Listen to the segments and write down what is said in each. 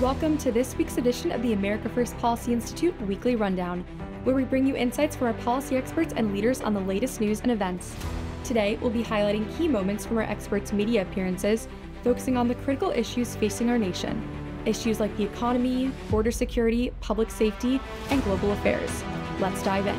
Welcome to this week's edition of the America First Policy Institute Weekly Rundown, where we bring you insights from our policy experts and leaders on the latest news and events. Today, we'll be highlighting key moments from our experts' media appearances, focusing on the critical issues facing our nation. Issues like the economy, border security, public safety, and global affairs. Let's dive in.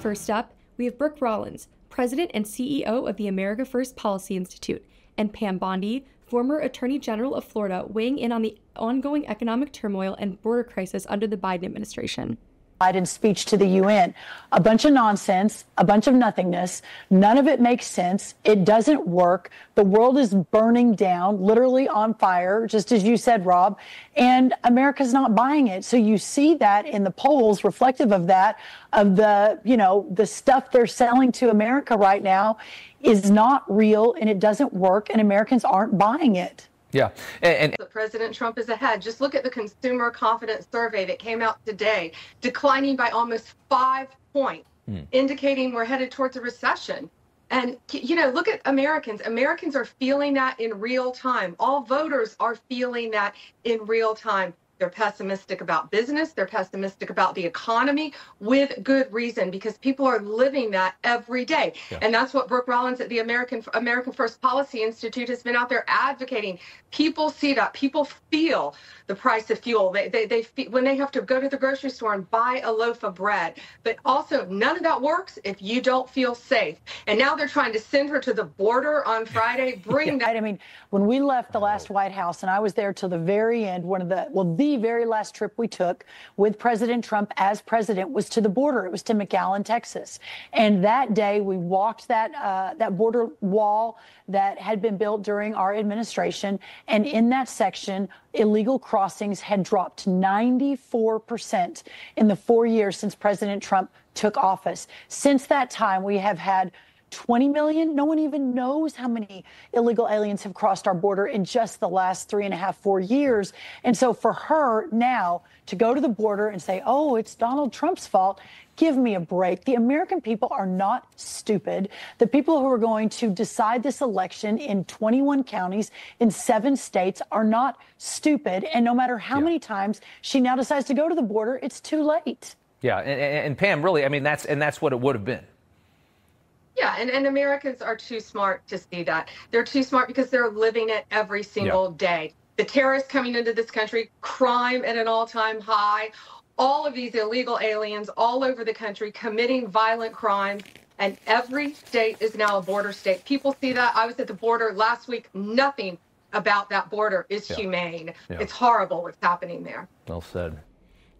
First up, we have Brooke Rollins, President and CEO of the America First Policy Institute, and Pam Bondi, former Attorney General of Florida, weighing in on the ongoing economic turmoil and border crisis under the Biden administration. Biden's speech to the UN, a bunch of nonsense, a bunch of nothingness. None of it makes sense. It doesn't work. The world is burning down, literally on fire, just as you said, Rob, and America's not buying it. So you see that in the polls reflective of that, of the, you know, the stuff they're selling to America right now is not real and it doesn't work and Americans aren't buying it. Yeah. And President Trump is ahead. Just look at the consumer confidence survey that came out today, declining by almost 5 points, indicating we're headed towards a recession. And, you know, look at Americans. Americans are feeling that in real time. All voters are feeling that in real time. They're pessimistic about business. They're pessimistic about the economy, with good reason, because people are living that every day. Yeah. And that's what Brooke Rollins at the America First Policy Institute has been out there advocating. People see that. People feel the price of fuel. They feel when they have to go to the grocery store and buy a loaf of bread. But also, none of that works if you don't feel safe. And now they're trying to send her to the border on Friday. Bring that. I mean, when we left the last White House, and I was there till the very end, the very last trip we took with President Trump as president was to the border. It was to McAllen, Texas. And that day we walked that border wall that had been built during our administration. And in that section, illegal crossings had dropped 94% in the 4 years since President Trump took office. Since that time, we have had 20 million. No one even knows how many illegal aliens have crossed our border in just the last 3.5, 4 years. And so for her now to go to the border and say, oh, it's Donald Trump's fault. Give me a break. The American people are not stupid. The people who are going to decide this election in 21 counties in 7 states are not stupid. And no matter how many times she now decides to go to the border, it's too late. Yeah. And Pam, really, I mean, that's what it would have been. Yeah, and Americans are too smart to see that. They're too smart because they're living it every single day. The terrorists coming into this country, crime at an all-time high, all of these illegal aliens all over the country committing violent crimes, and every state is now a border state. People see that. I was at the border last week. Nothing about that border is humane. Yeah. It's horrible what's happening there. Well said.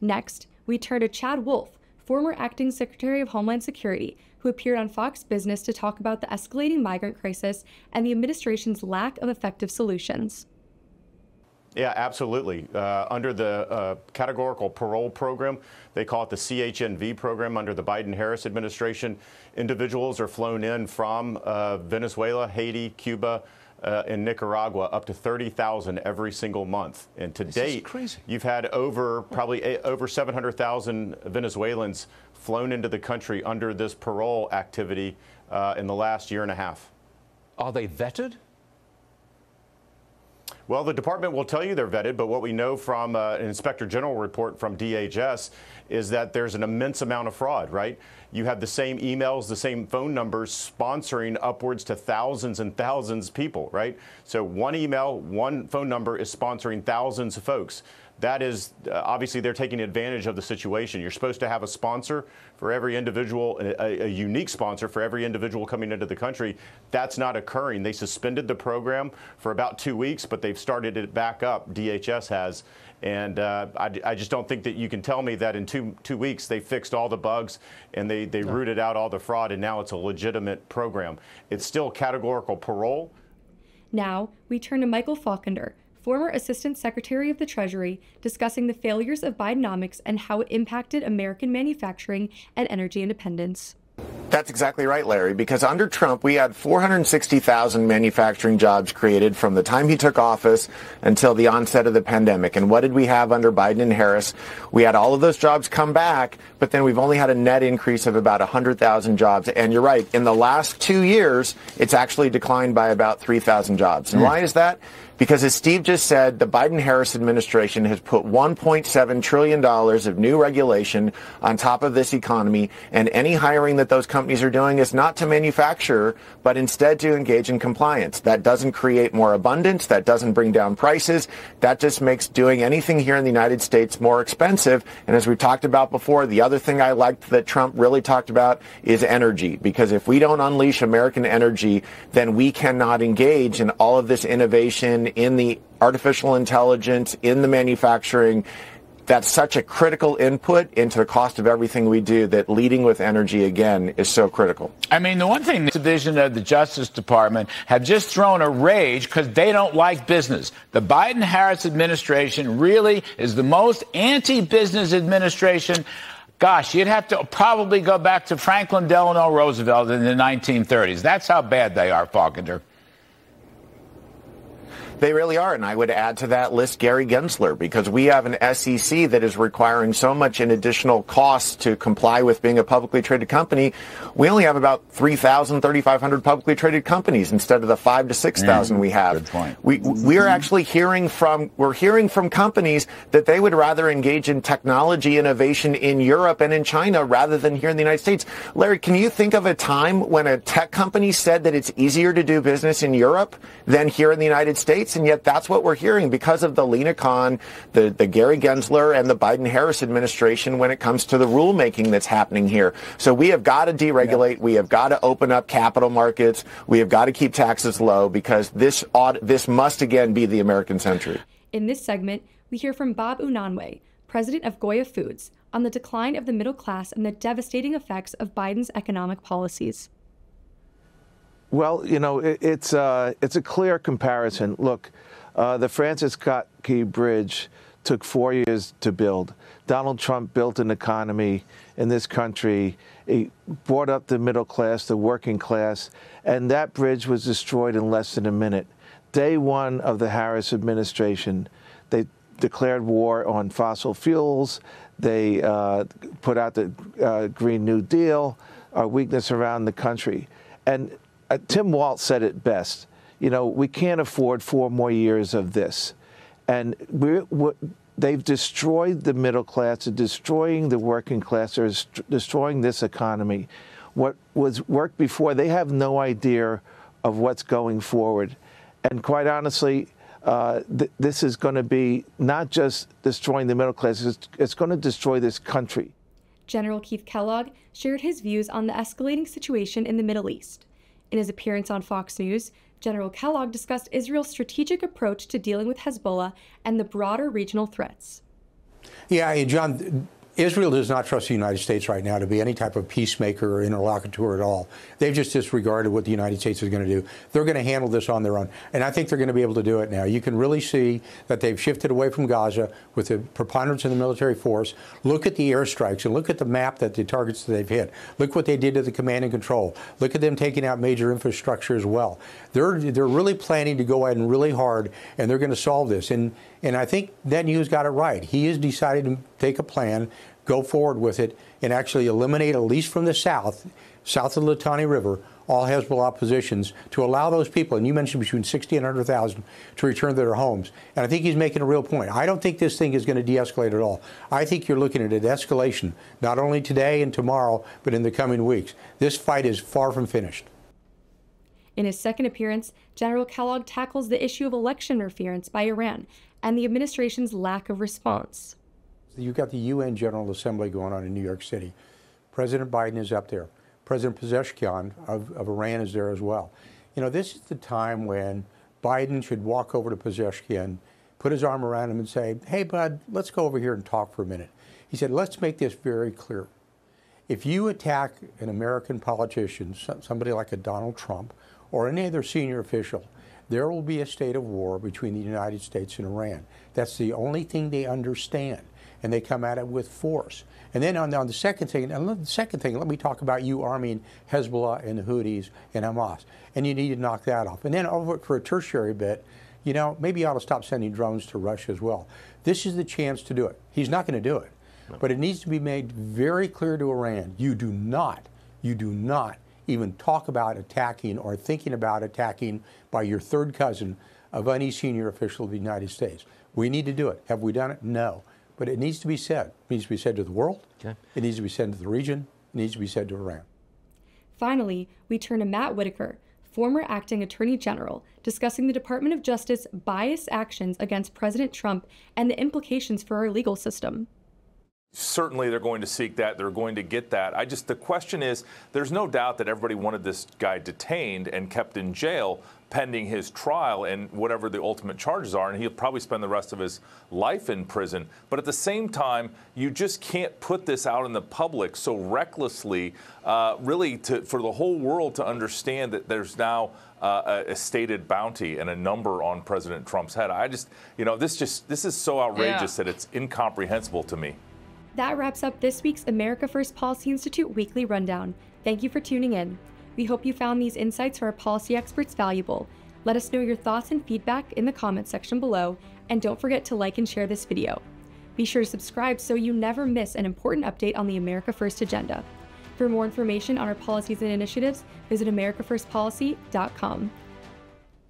Next, we turn to Chad Wolf, former acting Secretary of Homeland Security, who appeared on Fox Business to talk about the escalating migrant crisis and the administration's lack of effective solutions. Yeah, absolutely. Under the categorical parole program, they call it the CHNV program under the Biden-Harris administration, individuals are flown in from Venezuela, Haiti, Cuba, in Nicaragua, up to 30,000 every single month. And to date, you've had probably over 700,000 Venezuelans flown into the country under this parole activity in the last 1.5 years. Are they vetted? Well, the department will tell you they're vetted, but what we know from an Inspector General report from DHS is that there's an immense amount of fraud, right? You have the same emails, the same phone numbers sponsoring upwards to thousands and thousands of people, right? So one email, one phone number is sponsoring thousands of folks. That is, obviously, they're taking advantage of the situation. You're supposed to have a sponsor for every individual, a unique sponsor for every individual coming into the country. That's not occurring. They suspended the program for about 2 weeks, but they've started it back up, DHS has. And I just don't think that you can tell me that in two weeks they fixed all the bugs and they rooted out all the fraud, and now it's a legitimate program. It's still categorical parole. Now we turn to Michael Faulkender, former Assistant Secretary of the Treasury, discussing the failures of Bidenomics and how it impacted American manufacturing and energy independence. That's exactly right, Larry, because under Trump, we had 460,000 manufacturing jobs created from the time he took office until the onset of the pandemic. And what did we have under Biden and Harris? We had all of those jobs come back, but then we've only had a net increase of about 100,000 jobs. And you're right, in the last 2 years, it's actually declined by about 3,000 jobs. And why is that? Because as Steve just said, the Biden-Harris administration has put $1.7 trillion of new regulation on top of this economy, and any hiring that those companies are doing is not to manufacture, but instead to engage in compliance. That doesn't create more abundance. That doesn't bring down prices. That just makes doing anything here in the United States more expensive. And as we talked about before, the other thing I liked that Trump really talked about is energy, because if we don't unleash American energy, then we cannot engage in all of this innovation in the artificial intelligence, in the manufacturing. That's such a critical input into the cost of everything we do that leading with energy, again, is so critical. I mean, the one thing, the division of the Justice Department have just thrown a rage because they don't like business. The Biden-Harris administration really is the most anti-business administration. Gosh, you'd have to probably go back to Franklin Delano Roosevelt in the 1930s. That's how bad they are, Faulkender. They really are, and I would add to that list Gary Gensler, because we have an SEC that is requiring so much in additional costs to comply with being a publicly traded company. We only have about 3,000, 3,500 publicly traded companies instead of the 5,000 to 6,000 we have. Good point. We're actually hearing from companies that they would rather engage in technology innovation in Europe and in China rather than here in the United States. Larry, can you think of a time when a tech company said that it's easier to do business in Europe than here in the United States? And yet that's what we're hearing because of the Lina Khan, the Gary Gensler, and the Biden-Harris administration when it comes to the rulemaking that's happening here. So we have got to deregulate. We have got to open up capital markets. We have got to keep taxes low because this must again be the American century. In this segment, we hear from Bob Unanue, president of Goya Foods, on the decline of the middle class and the devastating effects of Biden's economic policies. Well, you know, it's a clear comparison. Look, the Francis Scott Key Bridge took 4 years to build. Donald Trump built an economy in this country. He brought up the middle class, the working class, and that bridge was destroyed in less than a minute. Day one of the Harris administration, they declared war on fossil fuels. They put out the Green New Deal, our weakness around the country. And Tim Walz said it best. You know, we can't afford 4 more years of this. And they've destroyed the middle class, they're destroying the working class, they're destroying this economy. What was worked before, they have no idea of what's going forward. And quite honestly, this is going to be not just destroying the middle class, it's going to destroy this country. General Keith Kellogg shared his views on the escalating situation in the Middle East. In his appearance on Fox News, General Kellogg discussed Israel's strategic approach to dealing with Hezbollah and the broader regional threats. Yeah, John, Israel does not trust the United States right now to be any type of peacemaker or interlocutor at all. They've just disregarded what the United States is going to do. They're going to handle this on their own, and I think they're going to be able to do it now. You can really see that they've shifted away from Gaza with the preponderance of the military force. Look at the airstrikes and look at the map that the targets that they've hit. Look what they did to the command and control. Look at them taking out major infrastructure as well. They're really planning to go in really hard, and they're going to solve this. And I think Netanyahu's got it right. He has decided to take a plan, go forward with it, and actually eliminate, at least from the south, south of the Latani River, all Hezbollah positions, to allow those people, and you mentioned between 60 and 100,000, to return to their homes. And I think he's making a real point. I don't think this thing is going to de-escalate at all. I think you're looking at an escalation, not only today and tomorrow, but in the coming weeks. This fight is far from finished. In his second appearance, General Kellogg tackles the issue of election interference by Iran and the administration's lack of response. You've got the UN General Assembly going on in New York City. President Biden is up there. President Pezeshkian of Iran is there as well. You know, this is the time when Biden should walk over to Pezeshkian, put his arm around him and say, hey, bud, let's go over here and talk for a minute. He said, let's make this very clear. If you attack an American politician, somebody like a Donald Trump or any other senior official, there will be a state of war between the United States and Iran. That's the only thing they understand. And they come at it with force. And then on the second thing, let me talk about you arming Hezbollah and the Houthis and Hamas. And you need to knock that off. And then over for a tertiary bit, you know, maybe you ought to stop sending drones to Russia as well. This is the chance to do it. He's not going to do it. But it needs to be made very clear to Iran, you do not even talk about attacking or thinking about attacking by your third cousin of any senior official of the United States. We need to do it. Have we done it? No. But it needs to be said. It needs to be said to the world. Okay. It needs to be said to the region. It needs to be said to Iran. Finally, we turn to Matt Whitaker, former acting attorney general, discussing the Department of Justice biased actions against President Trump and the implications for our legal system. Certainly they're going to seek that. They're going to get that. The question is, there's no doubt that everybody wanted this guy detained and kept in jail pending his trial and whatever the ultimate charges are, and he'll probably spend the rest of his life in prison. But at the same time, you just can't put this out in the public so recklessly, really, for the whole world to understand that there's now a stated bounty and a number on President Trump's head. This is so outrageous that it's incomprehensible to me. That wraps up this week's America First Policy Institute Weekly Rundown. Thank you for tuning in. We hope you found these insights from our policy experts valuable. Let us know your thoughts and feedback in the comments section below, and don't forget to like and share this video. Be sure to subscribe so you never miss an important update on the America First agenda. For more information on our policies and initiatives, visit americafirstpolicy.com.